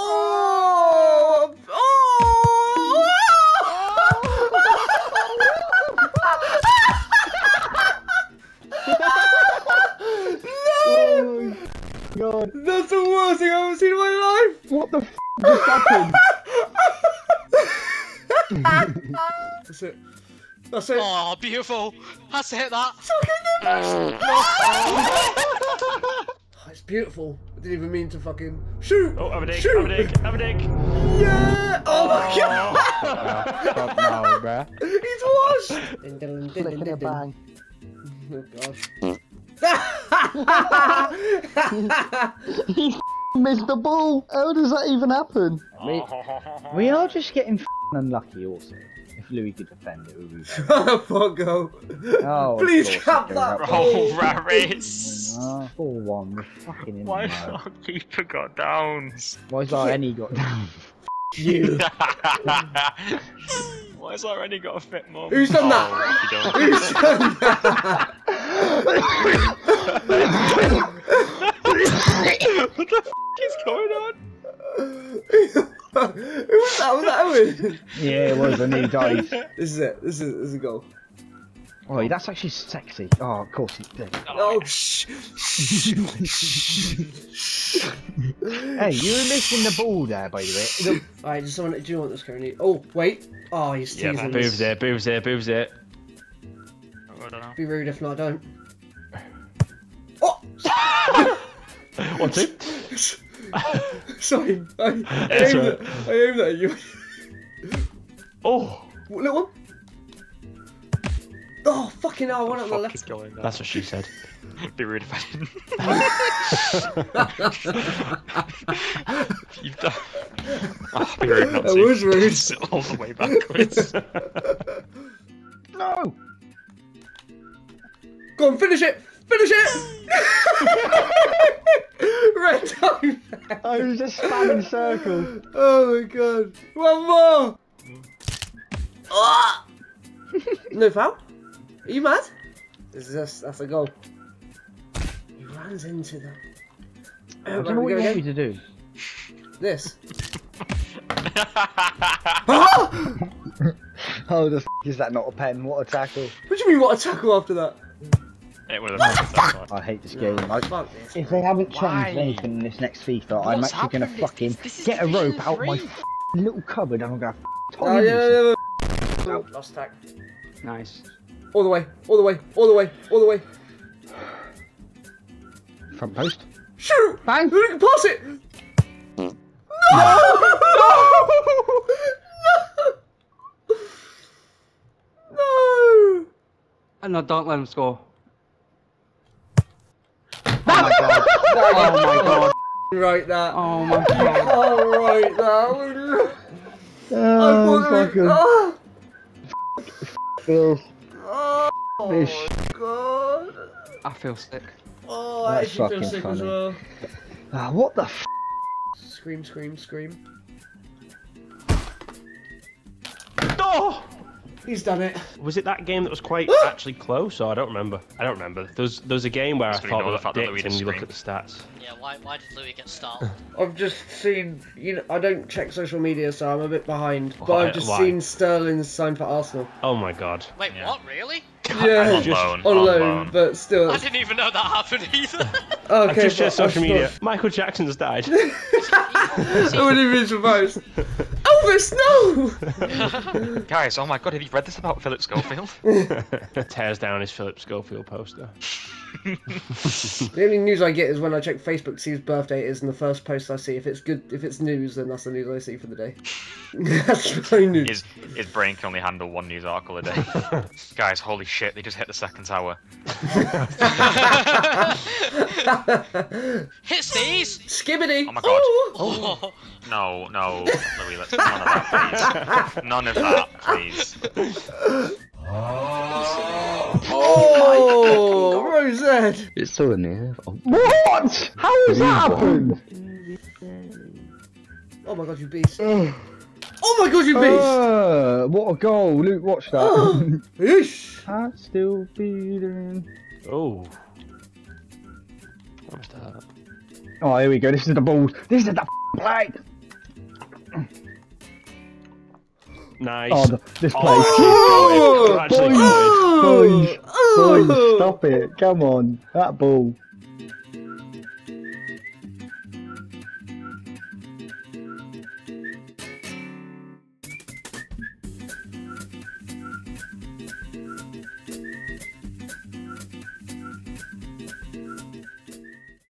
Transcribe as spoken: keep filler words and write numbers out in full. Oh! Oh! Oh! No! God. That's the worst thing I've ever seen in my life! What the f just happened? That's it. That's it. Oh, beautiful. That's it, that. Oh, it's beautiful. I didn't even mean to fucking shoot. Oh, have a dig, shoot. have a dig, have a dig. Yeah. Oh, my God. Oh, no, it's washed. Ding, ding, ding, ding, ding, bang. Oh, God. He missed the ball. How does that even happen? We, we are just getting unlucky also. If Louis could defend it, it would be better. Pongo! Oh, please cap that ball! Oh, Raris! four one, we're fucking in. Why is our keeper got downs? Why is our Ennie got downs? F*** you! Why is our Ennie got a fit mum? Who's done that? Oh, Who's done that? What the f*** is going on? Who was that? Was that Owen? Yeah, it was, and he died. This is it. This is, this is a goal. Oh, that's actually sexy. Oh, of course he did. Oh, shh! Hey, you were missing the ball there, by the way. Alright, does someone do you want this currently? Oh, wait. Oh, he's teasing us. Yeah, boobs there, boobs there, boobs there. Oh, I don't know. Be rude if not, I don't. Oh! One, two. Sorry, I, I, aimed right. at, I aimed that at you. Oh! What, little one? Oh, fucking hell, I went up my left. That's what she said. Be rude if I didn't. You've done. Oh, be rude not to. That was rude. Sit all the way backwards. No! Go on, finish it! Finish it! Red time! I was just spamming circles. Oh my god. One more! Oh. No foul? Are you mad? This is us. That's a goal. He runs into them. I don't know what you want me to do. This. Oh, the f is that not a pen? What a tackle. What do you mean, what a tackle after that? It would have what the fuck? I hate this game. No, I, fuck this, if they haven't changed anything in this next FIFA, I'm actually gonna fucking get a rope out of my little cupboard and I'm gonna f***ing tie it. Oh, lost tack. Nice. All the way, all the way, all the way, all the way. Front post. Shoot! Bang! You can pass it! No! No! No! No! And I don't let him score. Oh my god. Right that. Oh my god. Oh, right that. Oh, I fucking. Oh. F*** Phil. Oh, my god. I feel sick. Oh, I That's actually feel sick funny. as well. Ah, what the f***? Scream, scream, scream. Oh! He's done it. Was it that game that was quite actually close? Or I don't remember. I don't remember. There's there's a game where I thought we got dicked and you look at the stats. Yeah, why why did Louis get started? I've just seen, you know, I don't check social media, so I'm a bit behind. But I've just seen Sterling sign for Arsenal. Oh my god. Wait, what? Really? Yeah, just on loan, but still. I didn't even know that happened either. Okay. I just checked social media. Michael Jackson's died. I wouldn't be surprised. Elvis, no! Guys, oh my god, have you read this about Philip Schofield? Tears down his Philip Schofield poster. The only news I get is when I check Facebook to see his birthday is, and the first post I see, if it's good, if it's news, then that's the news I see for the day. That's my news. His, his brain can only handle one news article a day. Guys, holy shit, they just hit the second tower. Hit these! Skibbity! Oh my god. Oh. Oh. No, no, Louis, let's none of that, please. None of that, please. Oh, oh, oh Rosette! It's so near. Oh. What? How has that happened? Oh my god, you beast! Oh my god, you beast! Uh, what a goal, Luke! Watch that. Yeesh! I still beating. Oh. What's that? Oh, here we go. This is the ball. This is the f***ing play. Nice. Oh, this place oh, is going. Boys, boys, boys, stop it. Come on. That ball.